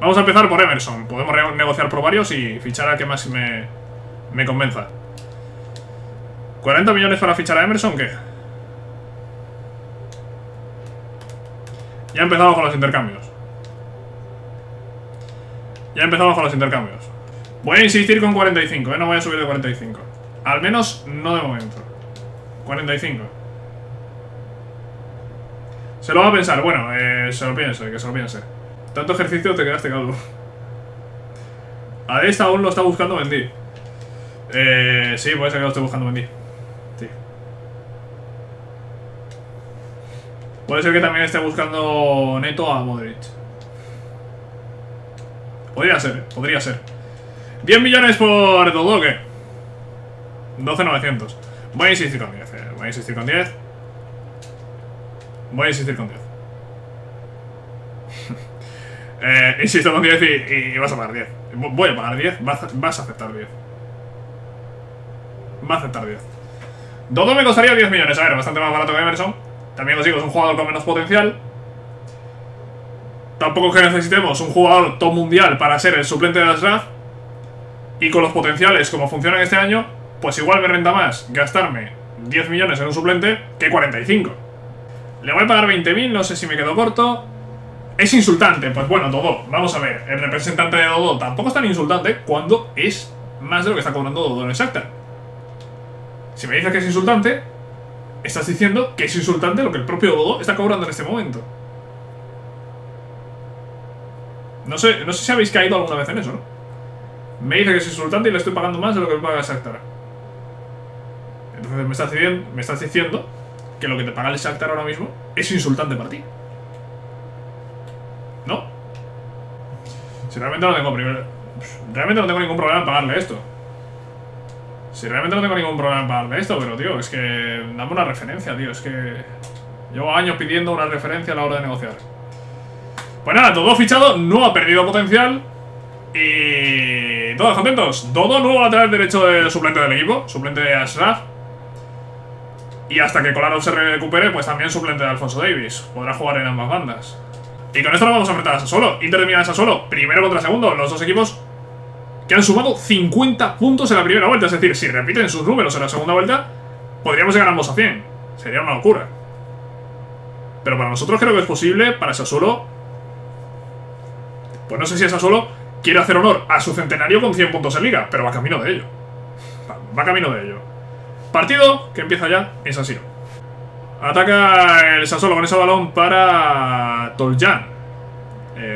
Vamos a empezar por Emerson. Podemos negociar por varios y fichar a que más me convenza. 40 millones para fichar a Emerson, ¿qué? Ya empezamos con los intercambios. Voy a insistir con 45, ¿eh? No voy a subir de 45. Al menos no de momento. 45. Se lo va a pensar, bueno, se lo piense. Tanto ejercicio te quedaste calvo. A esta aún lo está buscando Mendy. Sí, puede ser que lo esté buscando Mendy. Sí. Puede ser que también esté buscando Neto a Modric. Podría ser, podría ser. 10 millones por todo, ¿o qué? 12.900. Voy a insistir con 10, Voy a insistir con 10. Insisto con 10 y vas a pagar 10. Voy a pagar 10, vas a aceptar 10. Va a aceptar 10. Dodo me costaría 10 millones, a ver, bastante más barato que Emerson. También lo digo, es un jugador con menos potencial. Tampoco es que necesitemos un jugador top mundial para ser el suplente de Ashraf. Y con los potenciales como funcionan este año, pues igual me renta más gastarme 10 millones en un suplente que 45. Le voy a pagar 20.000, no sé si me quedo corto. Es insultante, pues bueno, Dodo, vamos a ver. El representante de Dodo tampoco es tan insultante cuando es más de lo que está cobrando Dodo en Exacta. Si me dices que es insultante, estás diciendo que es insultante lo que el propio Dodo está cobrando en este momento. No sé si habéis caído alguna vez en eso, ¿no? Me dice que es insultante y le estoy pagando más de lo que me paga Shakhtar. Entonces me estás diciendo que lo que te paga el Shakhtar ahora mismo es insultante para ti, ¿no? Si realmente no tengo ningún problema en pagarle esto. Pero, tío, es que... Dame una referencia, tío, es que... Llevo años pidiendo una referencia a la hora de negociar. Pues nada, Dodo fichado, no ha perdido potencial. Y... todos contentos. Dodo, nuevo lateral derecho de suplente del equipo. Suplente de Ashraf. Y hasta que Kolarov se recupere, pues también suplente de Alphonso Davies. Podrá jugar en ambas bandas. Y con esto lo vamos a enfrentar a Sassuolo. Inter de Milán a Sassuolo, primero contra segundo. Los dos equipos que han sumado 50 puntos en la primera vuelta. Es decir, si repiten sus números en la segunda vuelta, podríamos llegar ambos a 100. Sería una locura. Pero para nosotros creo que es posible. Para Sassuolo, pues no sé si Sassuolo quiere hacer honor a su centenario con 100 puntos en Liga, pero va camino de ello. Va camino de ello. Partido que empieza ya en Sassuolo. Ataca el Sassuolo con ese balón para Toljan.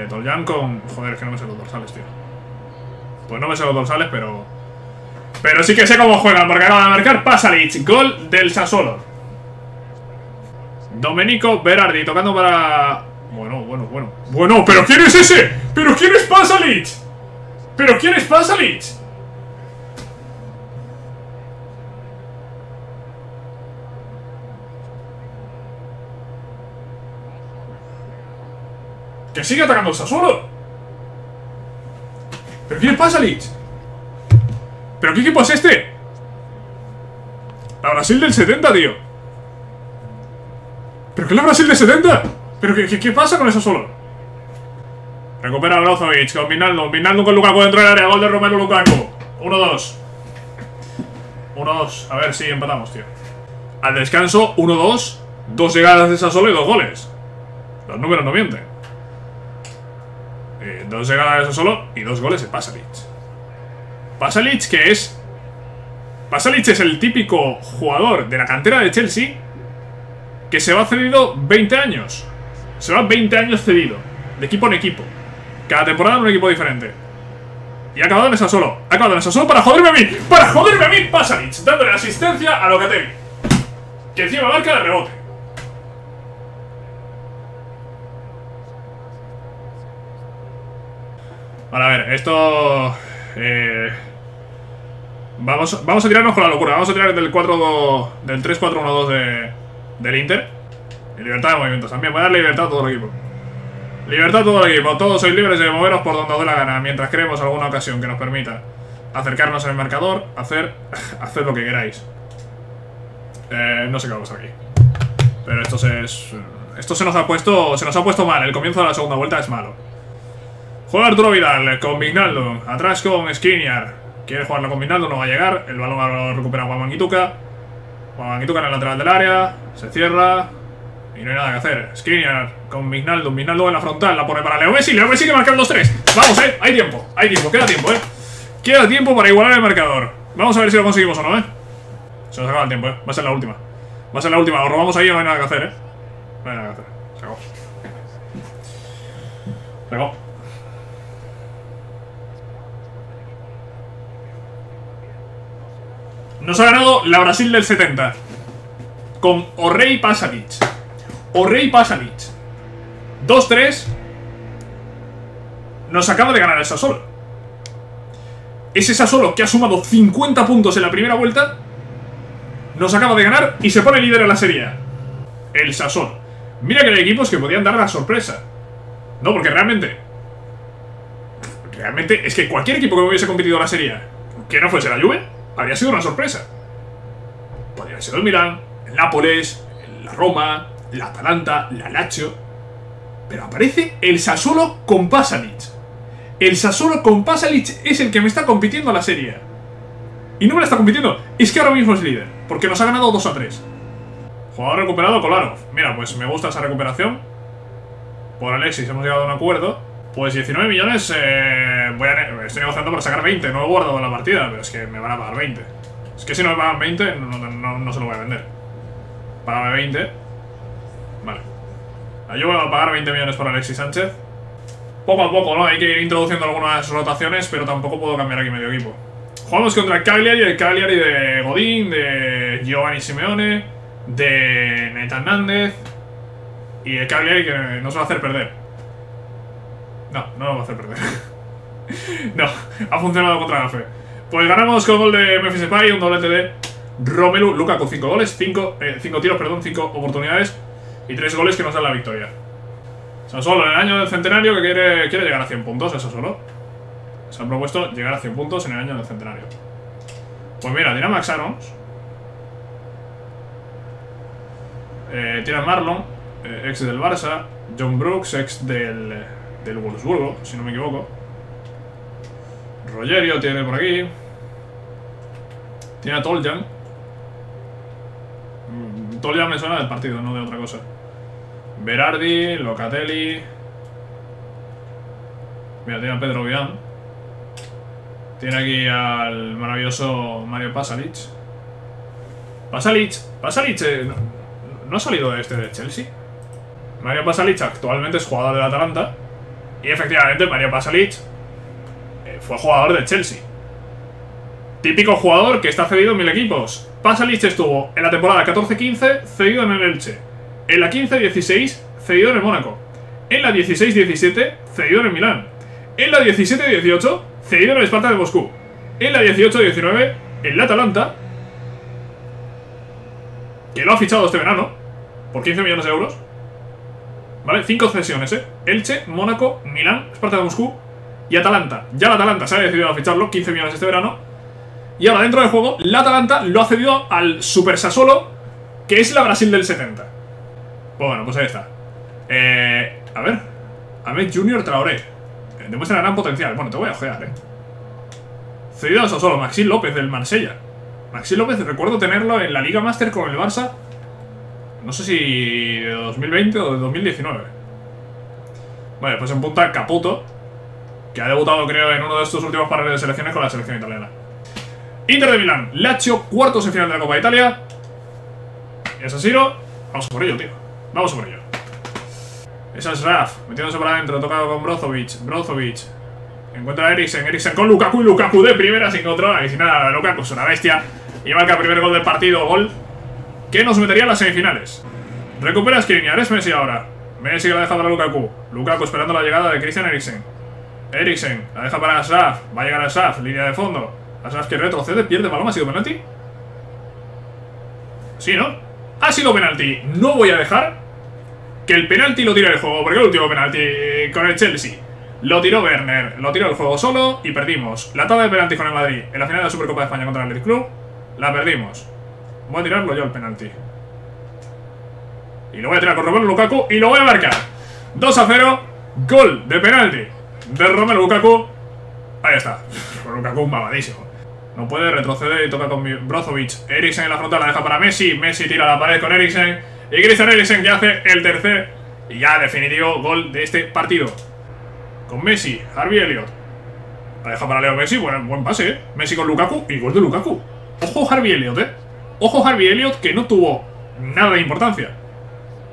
Toljan con... Joder, es que no me sé los dorsales, tío. Pues no me sé los dorsales, pero... Pero sí que sé cómo juegan, porque acaba de marcar Pasalic. Gol del Sassuolo. Domenico Berardi tocando para... Bueno, ¿pero quién es ese? ¿Pero quién es Pasalic? Que sigue atacando el Sassuolo. ¿Pero quién es Pasalic? ¿Pero qué equipo es este? La Brasil del 70, tío. ¿Pero qué es la Brasil del 70? ¿Pero qué pasa con el Sassuolo? Recupera Brozovic con Vinaldo. Vinaldo con Lukaku dentro del área. Gol de Romero. Lukaku. 1-2. 1-2. A ver si empatamos, tío. Al descanso, 1-2. Dos llegadas de Sassuolo y dos goles. Los números no mienten. Dos llegadas de Sassuolo y dos goles de Pasalic. Pasalic, que es... Pasalic es el típico jugador de la cantera de Chelsea que se va cedido 20 años. Se va 20 años cedido. De equipo en equipo. Cada temporada en un equipo diferente. Y ha acabado en Sassuolo. Ha acabado en Sassuolo para joderme a mí. Para joderme a mí, Pasalic. Dándole asistencia a Locatelli. Que encima marca de rebote. Vale, a ver, esto... Vamos a tirarnos con la locura. Vamos a tirar del 3-4-1-2 del Inter. Y libertad de movimientos también. Voy a darle libertad a todo el equipo. Libertad todo el equipo, todos sois libres de moveros por donde os dé la gana, mientras creemos alguna ocasión que nos permita acercarnos al marcador, hacer lo que queráis. No sé qué va a pasar aquí. Pero esto se nos ha puesto mal, el comienzo de la segunda vuelta es malo. Juega Arturo Vidal con Vignaldo. Atrás con Škriniar. Quiere jugarla con Vignaldo, no va a llegar. El balón lo recupera Juan Manguituca. Juan Manguituca en el lateral del área. Se cierra. Y no hay nada que hacer. Škriniar con Vignaldo. Vignaldo en la frontal. La pone para Leo Messi. Leo Messi que marca el 2-3. Vamos, hay tiempo. Hay tiempo. Queda tiempo, Queda tiempo para igualar el marcador. Vamos a ver si lo conseguimos o no, Se nos acaba el tiempo, Va a ser la última. Va a ser la última. Lo robamos ahí, no hay nada que hacer, No hay nada que hacer. Se acabó. Se acabó. Nos ha ganado la Brasil del 70 con Harvey Pasalic. Harvey Pasalic 2-3. Nos acaba de ganar el Sassuolo. Ese Sassuolo que ha sumado 50 puntos en la primera vuelta nos acaba de ganar y se pone líder en la serie. El Sassuolo. Mira que hay equipos que podían dar la sorpresa. No, porque realmente es que cualquier equipo que hubiese competido en la serie que no fuese la Juve habría sido una sorpresa. Podría haber sido el Milán, el Nápoles, la Roma, la Atalanta, la Lazio. Pero aparece el Sassuolo con Pasalic. El Sassuolo con Pasalic es el que me está compitiendo a la serie. Y no me la está compitiendo. Es que ahora mismo es líder, porque nos ha ganado 2-3. Jugador recuperado, Kolarov. Mira, pues me gusta esa recuperación. Por Alexis hemos llegado a un acuerdo. Pues 19 millones, estoy negociando para sacar 20, no he guardado la partida, pero es que me van a pagar 20. Es que si no me pagan 20, no se lo voy a vender. Págame 20. Vale. Yo voy a pagar 20 millones por Alexis Sánchez. Poco a poco, Hay que ir introduciendo algunas rotaciones, pero tampoco puedo cambiar aquí medio equipo. Jugamos contra el Cagliari de Godín, de Giovanni Simeone, de Neta Hernández. Y el Cagliari que nos va a hacer perder. No lo va a hacer perder. No, ha funcionado contra la fe. Pues ganamos con gol de Memphis Depay, un doblete de Romero. Lukaku, 5 goles, 5 tiros, perdón, 5 oportunidades y 3 goles que nos dan la victoria. Sassuolo, en el año del centenario, que quiere llegar a 100 puntos, eso solo. Se han propuesto llegar a 100 puntos en el año del centenario. Pues mira, tiene a Max Arons. Tiene a Marlon, ex del Barça. John Brooks, ex del Wolfsburgo, si no me equivoco. Rogerio tiene por aquí. Tiene a Toljan. Toljan me suena del partido, no de otra cosa. Berardi, Locatelli. Mira, tiene a Pedro Bian. Tiene aquí al maravilloso Mario Pasalic. ¿No ha salido de este de Chelsea? Mario Pasalic actualmente es jugador del Atalanta. Y efectivamente Mario Pasalic fue jugador del Chelsea. Típico jugador que está cedido en 1000 equipos. Pasalic estuvo en la temporada 14-15 cedido en el Elche. En la 15-16 cedido en el Mónaco. En la 16-17 cedido en el Milán. En la 17-18 cedido en el Sparta de Moscú. En la 18-19 en la Atalanta, que lo ha fichado este verano por 15 millones de euros. ¿Vale? 5 cesiones, Elche, Mónaco, Milán, Sparta de Moscú y Atalanta. Ya la Atalanta se ha decidido a ficharlo, 15 millones este verano. Y ahora dentro del juego, la Atalanta lo ha cedido al Super Sassuolo, que es la Brasil del 70. Bueno, pues ahí está. A ver. Ahmed Junior Traoré. Demuestra gran potencial. Bueno, te voy a ojear, Cedido al Sassuolo, Maxi López del Marsella. Maxi López, recuerdo tenerlo en la Liga Master con el Barça. No sé si de 2020 o de 2019. Vale, pues en punta Caputo, que ha debutado creo en uno de estos últimos paneles de selecciones con la selección italiana. Inter de Milán, Lazio, cuartos de final de la Copa de Italia. Y es Siro. Vamos por ello, tío. Vamos por ello. Es Ashraf, metiéndose para adentro, tocado con Brozovic. Brozovic encuentra a Eriksen. Eriksen con Lukaku y Lukaku de primera sin control. Y sin nada, Lukaku es una bestia. Y marca el primer gol del partido, que nos metería a las semifinales. Recupera a Škriniar, es Messi ahora. Messi que la deja para Lukaku. Lukaku esperando la llegada de Christian Eriksen. Eriksen la deja para Ashraf. Va a llegar Ashraf, línea de fondo. Ashraf que retrocede, pierde balón. ¿Ha sido penalti? Sí, ¿no? Ha sido penalti. No voy a dejar que el penalti lo tire el juego, porque el último penalti con el Chelsea lo tiró Werner. Lo tiró el juego solo y perdimos. La tanda de penalti con el Madrid en la final de la Supercopa de España contra el Athletic Club la perdimos. Voy a tirarlo yo al penalti. Y lo voy a tirar con Romero Lukaku y lo voy a marcar. 2-0, gol de penalti. de Romero. Lukaku. Ahí está. Lukaku babadísimo. No puede retroceder y toca con Brozovic. Eriksen en la frontal, la deja para Messi. Messi tira la pared con Eriksen. Y Christian Eriksen que hace el tercer y ya definitivo gol de este partido. Con Messi, Harvey Elliott. La deja para Leo Messi. Buen pase, ¿eh? Messi con Lukaku y gol de Lukaku. Ojo Harvey Elliott, ¿eh? Ojo Harvey Elliott, que no tuvo nada de importancia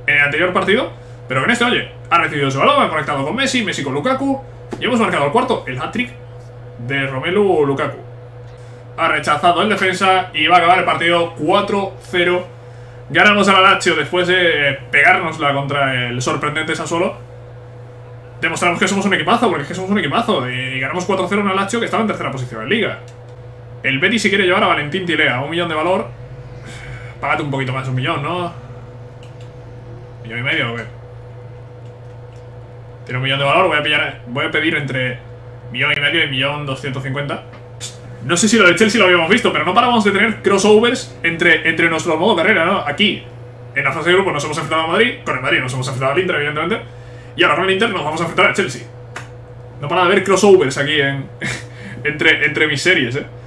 en el anterior partido. Pero en este, oye, ha recibido su balón, ha conectado con Messi, Messi con Lukaku. Y hemos marcado el cuarto, el hat-trick de Romelu Lukaku. Ha rechazado el defensa y va a acabar el partido 4-0. Ganamos a la Lazio después de pegárnosla contra el sorprendente Sassuolo. Demostramos que somos un equipazo, porque es que somos un equipazo. Y ganamos 4-0 a una Lazio que estaba en tercera posición en Liga. El Betis se quiere llevar a Valentín Tilea, 1 millón de valor. Págate un poquito más, 1 millón, ¿no? 1,5 millones, ¿o qué? Tiene 1 millón de valor, voy a pedir entre 1,5 millones y 1,250 millones. No sé si lo de Chelsea lo habíamos visto, pero no paramos de tener crossovers entre nuestro modo de carrera, ¿no? Aquí, en la fase de grupo nos hemos enfrentado a Madrid, con el Madrid nos hemos enfrentado al Inter, evidentemente. Y ahora con el Inter nos vamos a enfrentar a Chelsea. No para de haber crossovers aquí entre mis series, ¿eh?